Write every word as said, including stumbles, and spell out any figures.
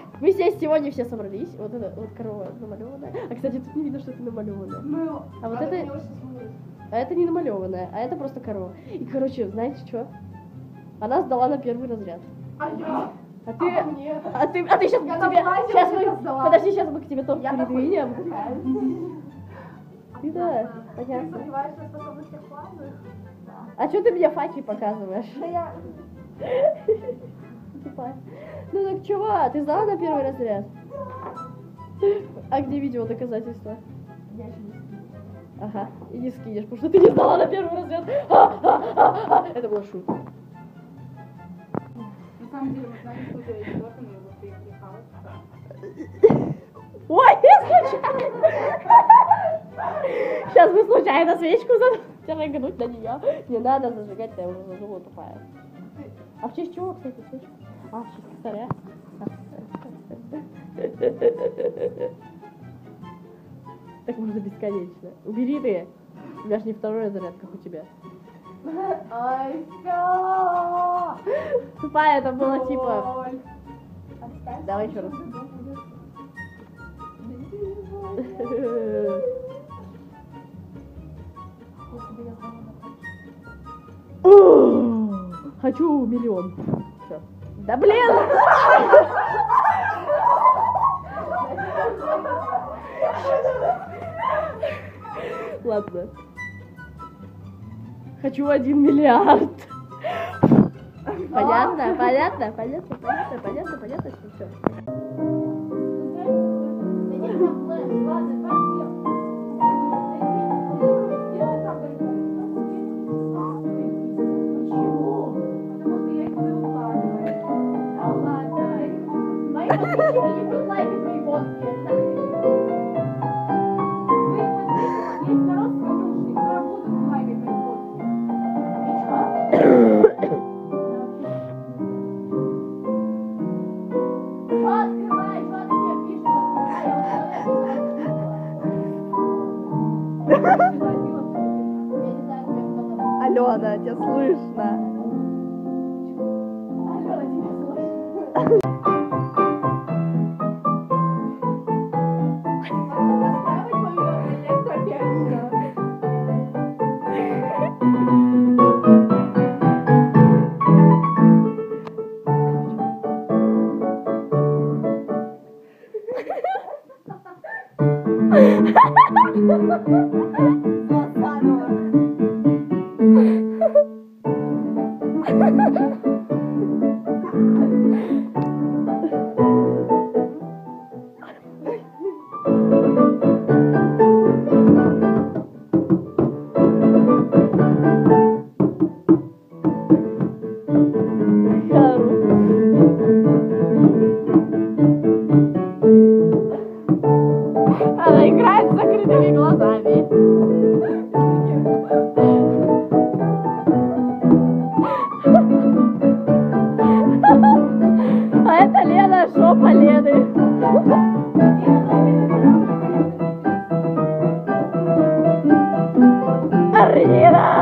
Итак, мы здесь сегодня все собрались. Вот это вот корова намалеванная. А, кстати, тут не видно, что это намалеванная. Ну, а вот это... А это не намалеванная, а это просто корова. И, короче, знаете что? Она сдала на первый разряд. А я? А ты... А, а, ты... а ты сейчас я к тебе... Власть, сейчас мы... Подожди, сейчас мы к тебе топку передвинем. Ты да, понятно. Ты сомневаешься в способностях плазы? А что ты мне факи показываешь? Да я... Ну так, чувак, ты сдала на первый разряд? А где видео доказательства? Я еще не скину. Ага, и не скинешь, потому что ты не сдала на первый разряд. Это была шутка. На самом деле, мы знаем, что это идет, но его приехал. Ой, я случайно! Сейчас мы случайно свечку затягнуть на нее. Не надо зажигать, я уже задумала, тупая. А в честь чего, кстати, свечку? А, в честь царя. Так можно бесконечно. Убери ты. У меня же не второй заряд, как у тебя. Ай, все! Тупая, это было типа... Давай еще раз. Хочу миллион. Все. Да блин! Ладно. Хочу один миллиард. Понятно, понятно, понятно, понятно, понятно, понятно, что все. Алена, тебя слышно. Алена, тебя слышно. Арина!